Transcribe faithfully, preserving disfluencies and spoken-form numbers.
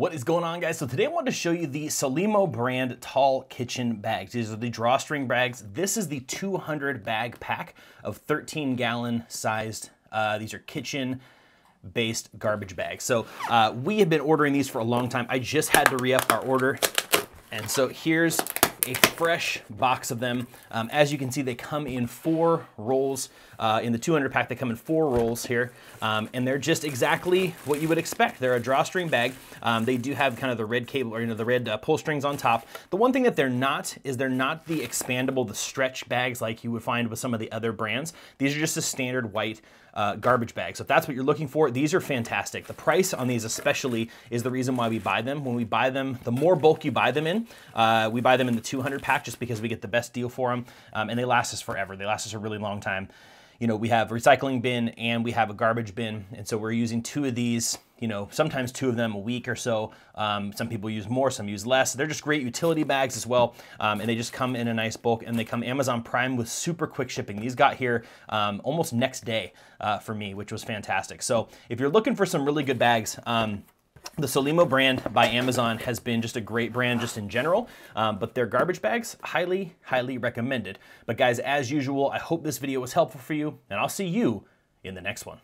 What is going on, guys? So today I wanted to show you the Solimo brand tall kitchen bags. These are the drawstring bags. This is the two hundred bag pack of thirteen gallon sized, uh, these are kitchen based garbage bags. So uh, we have been ordering these for a long time. I just had to re-up our order. And so here's a fresh box of them. Um, as you can see, they come in four rolls. Uh, in the two hundred pack, they come in four rolls here. Um, and they're just exactly what you would expect. They're a drawstring bag. Um, they do have kind of the red cable, or you know, the red uh, pull strings on top. The one thing that they're not is they're not the expandable, the stretch bags like you would find with some of the other brands. These are just a standard white uh, garbage bag. So if that's what you're looking for, these are fantastic. The price on these especially is the reason why we buy them. When we buy them, the more bulk you buy them in, uh, we buy them in the two hundred pack just because we get the best deal for them, um, and they last us forever. They last us a really long time. You know, we have a recycling bin and we have a garbage bin, and so we're using two of these, you know, sometimes two of them a week or so. Um, some people use more, some use less. They're just great utility bags as well, um, and they just come in a nice bulk, and they come Amazon Prime with super quick shipping. These got here um, almost next day uh, for me, which was fantastic. So if you're looking for some really good bags, um, the Solimo brand by Amazon has been just a great brand just in general, um, but their garbage bags, highly, highly recommended. But guys, as usual, I hope this video was helpful for you, and I'll see you in the next one.